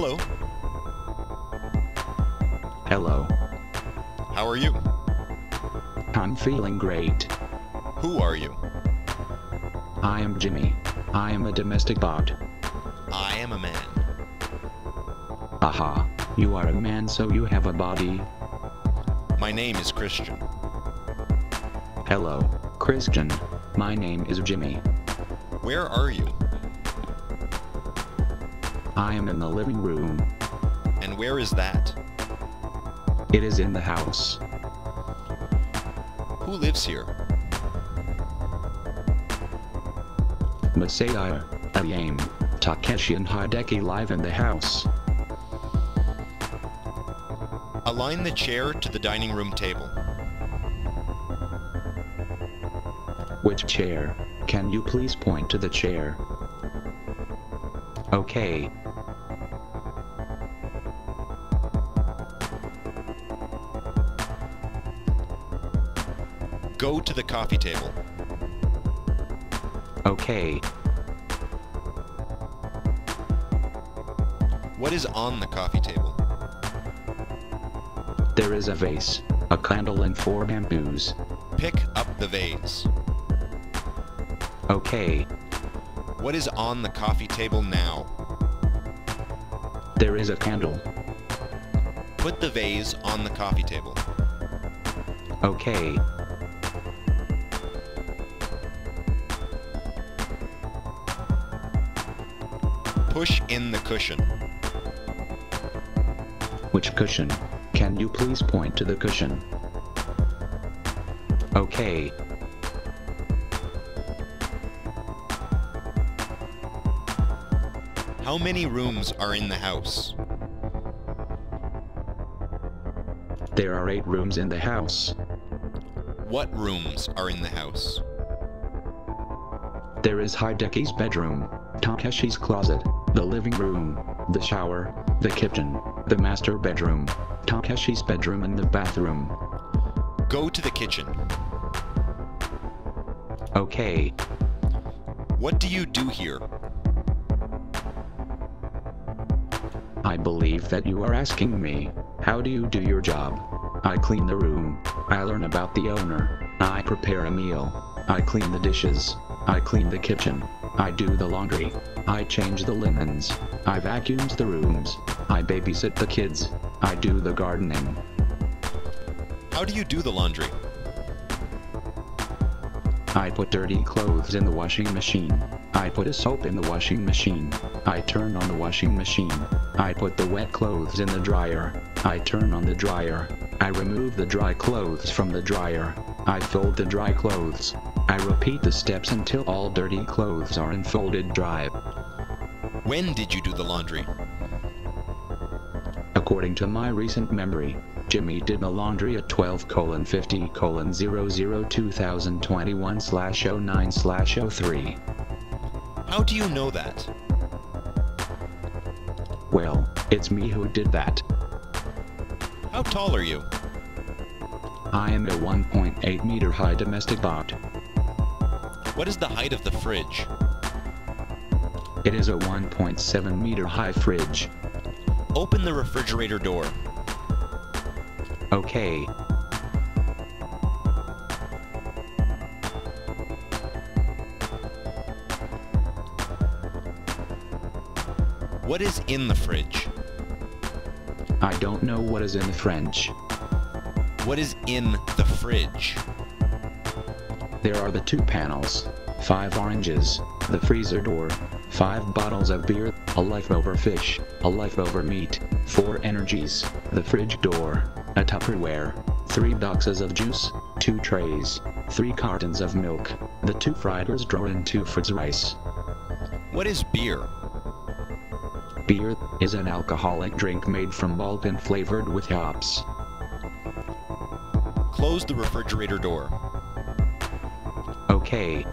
Hello. Hello. How are you? I'm feeling great. Who are you? I am Jimmy. I am a domestic bot. I am a man. Aha. You are a man, so you have a body. My name is Christian. Hello, Christian. My name is Jimmy. Where are you? I am in the living room. And where is that? It is in the house. Who lives here? Masaya, Ayame, Takeshi and Hideki live in the house. Align the chair to the dining room table. Which chair? Can you please point to the chair? Okay. Go to the coffee table. Okay. What is on the coffee table? There is a vase, a candle and four bamboos. Pick up the vase. Okay. What is on the coffee table now? There is a candle. Put the vase on the coffee table. Okay. Push in the cushion. Which cushion? Can you please point to the cushion? Okay. How many rooms are in the house? There are 8 rooms in the house. What rooms are in the house? There is Hideki's bedroom, Takeshi's closet, the living room, the shower, the kitchen, the master bedroom, Takeshi's bedroom and the bathroom. Go to the kitchen. Okay. What do you do here? I believe that you are asking me, how do you do your job? I clean the room, I learn about the owner, I prepare a meal, I clean the dishes, I clean the kitchen. I do the laundry, I change the linens, I vacuum the rooms, I babysit the kids, I do the gardening. How do you do the laundry? I put dirty clothes in the washing machine, I put a soap in the washing machine, I turn on the washing machine, I put the wet clothes in the dryer, I turn on the dryer, I remove the dry clothes from the dryer, I fold the dry clothes. I repeat the steps until all dirty clothes are unfolded dry. When did you do the laundry? According to my recent memory, Jimmy did the laundry at 12:50:00/2021/09/03. How do you know that? Well, it's me who did that. How tall are you? I am a 1.8-meter high domestic bot. What is the height of the fridge? It is a 1.7-meter high fridge. Open the refrigerator door. Okay. What is in the fridge? I don't know what is in the fridge. What is in the fridge? There are the 2 panels, 5 oranges, the freezer door, 5 bottles of beer, a leftover fish, a leftover meat, 4 energies, the fridge door, a Tupperware, 3 boxes of juice, 2 trays, 3 cartons of milk, the 2 fritters drawer and 2 fritters rice. What is beer? Beer is an alcoholic drink made from malt and flavored with hops. Close the refrigerator door. Okay.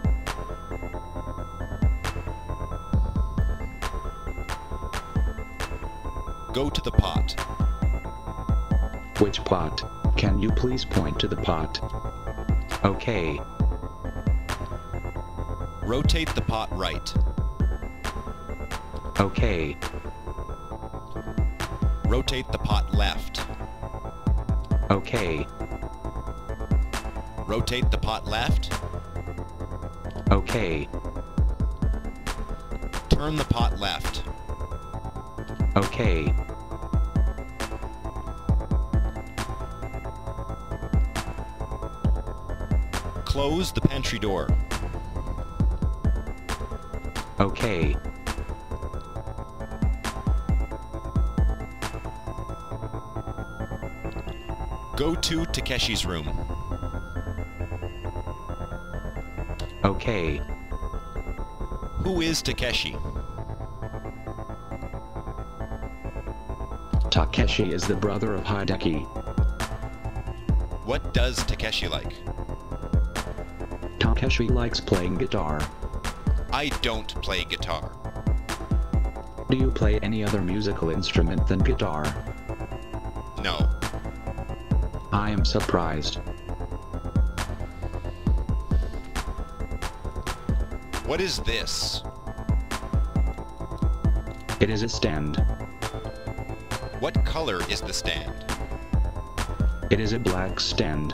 Go to the pot. Which pot? Can you please point to the pot? Okay. Rotate the pot right. Okay. Rotate the pot left. Okay. Rotate the pot left. Okay. Turn the pot left. Okay. Close the pantry door. Okay. Go to Takeshi's room. Okay. Who is Takeshi? Takeshi is the brother of Hideki. What does Takeshi like? Takeshi likes playing guitar. I don't play guitar. Do you play any other musical instrument than guitar? No. I am surprised. What is this? It is a stand. What color is the stand? It is a black stand.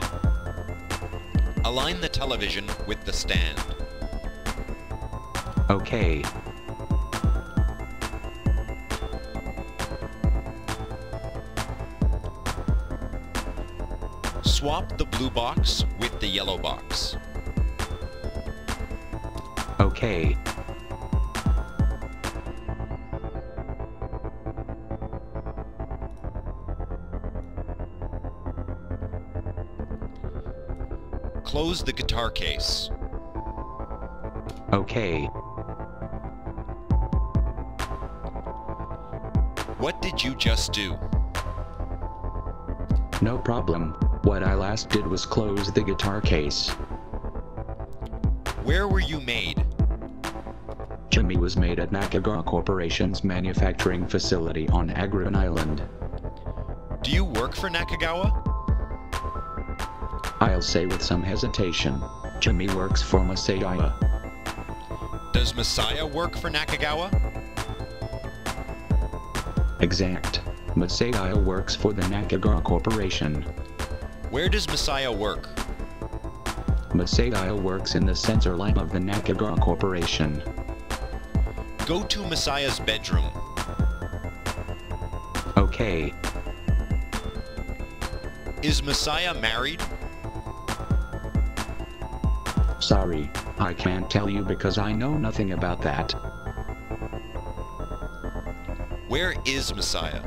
Align the television with the stand. Okay. Swap the blue box with the yellow box. Okay. Close the guitar case. Okay. What did you just do? No problem. What I last did was close the guitar case. Where were you made? Jimmy was made at Nakagawa Corporation's manufacturing facility on Agron Island. Do you work for Nakagawa? I'll say with some hesitation, Jimmy works for Messiah. Does Messiah work for Nakagawa? Exact. Messiah works for the Nakagawa Corporation. Where does Messiah work? Messiah works in the sensor lab of the Nakagawa Corporation. Go to Messiah's bedroom. Okay. Is Messiah married? Sorry, I can't tell you because I know nothing about that. Where is Messiah?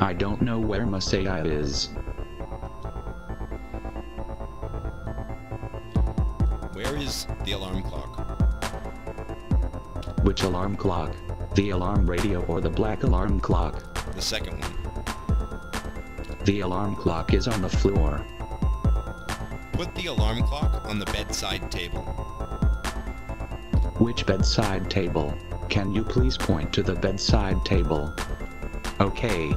I don't know where Messiah is. Where is the alarm clock? Which alarm clock? The alarm radio or the black alarm clock? The second one. The alarm clock is on the floor. Put the alarm clock on the bedside table. Which bedside table? Can you please point to the bedside table? Okay.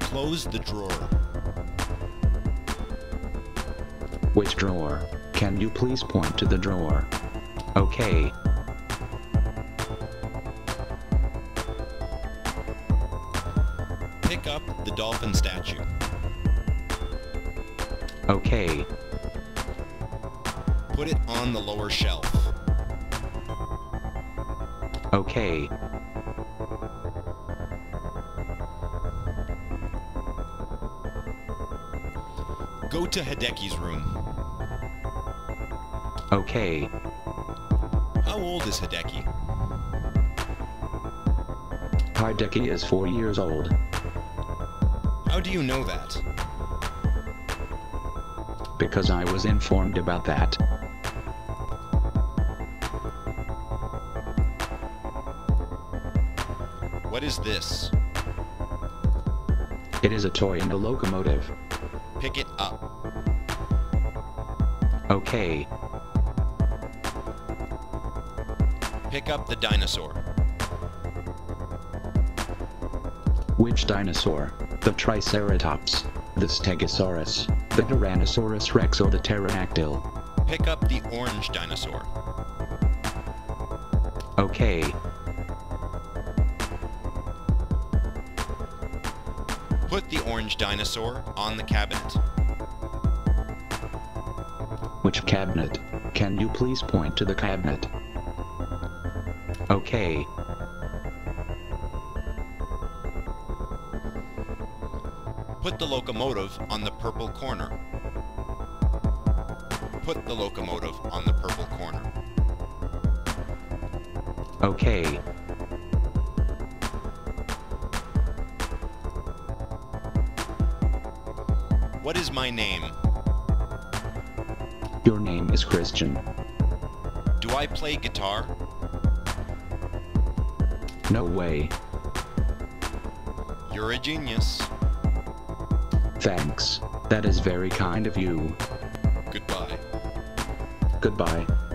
Close the drawer. Which drawer? Can you please point to the drawer? Okay. Pick up the dolphin statue. Okay. Put it on the lower shelf. Okay. Go to Hideki's room. Okay. How old is Hideki? Hideki is 4 years old. How do you know that? Because I was informed about that. What is this? It is a toy and a locomotive. Pick it up. Okay. Pick up the dinosaur. Which dinosaur? The Triceratops, the Stegosaurus, the Tyrannosaurus rex or the pterodactyl? Pick up the orange dinosaur. Okay. Put the orange dinosaur on the cabinet. Which cabinet? Can you please point to the cabinet? Okay. Put the locomotive on the purple corner. Put the locomotive on the purple corner. Okay. What is my name? Your name is Christian. Do I play guitar? No way. You're a genius. Thanks. That is very kind of you. Goodbye. Goodbye.